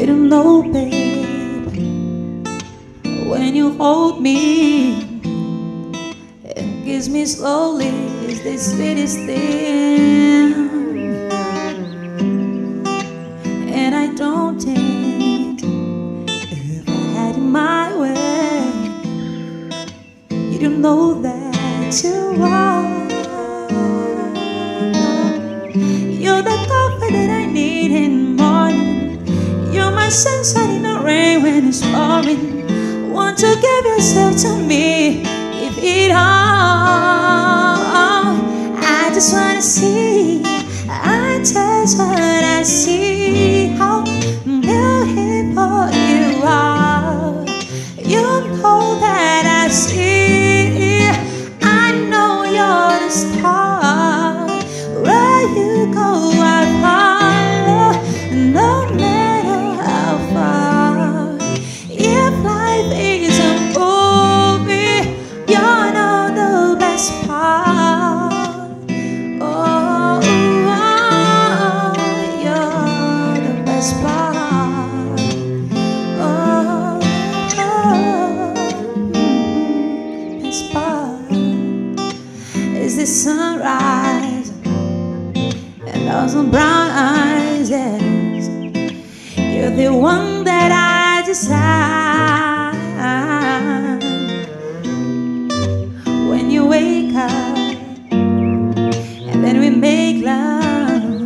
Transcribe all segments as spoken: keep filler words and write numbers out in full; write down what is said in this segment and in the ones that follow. didn't know, babe, when you hold me and kiss me slowly is the sweetest thing. And I don't think if I had it my way, you don't know that you are. You're the coffee that I need in the morning. You're my sunshine in the rain when it's pouring. Want to give yourself to me, give it all. I just wanna see, I just wanna see how beautiful you are. You know that I see, I know you're the star. Where you go, I follow, no matter how far. If life is a movie, you know the best part. Oh, you're the best part. Oh, oh, best part is the sunrise. Those brown eyes, yes. You're the one that I desire. When you wake up and then we make love,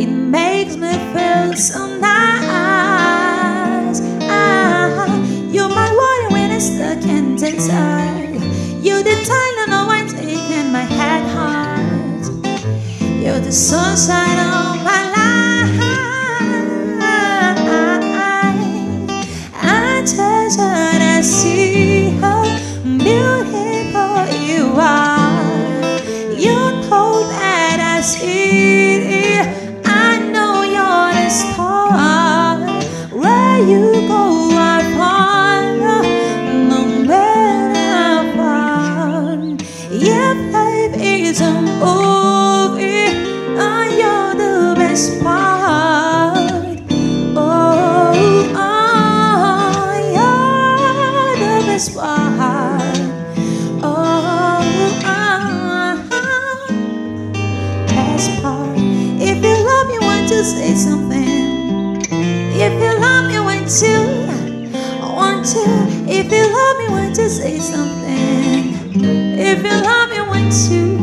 it makes me feel so nice. ah, You're my water when I'm stuck and inside. You're the time I know I'm taking my head high. You're the sunshine of my life. I just wanna see how beautiful you are. You know that I see, I know you're the star. Where you go, I follow, no matter how far. If life is a movie, part. Oh, oh, you're the best part. Oh, oh, oh, best part. If you love me, want to say something. If you love me, want to, want to. If you love me, want to say something. If you love me, want to.